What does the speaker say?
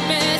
baby.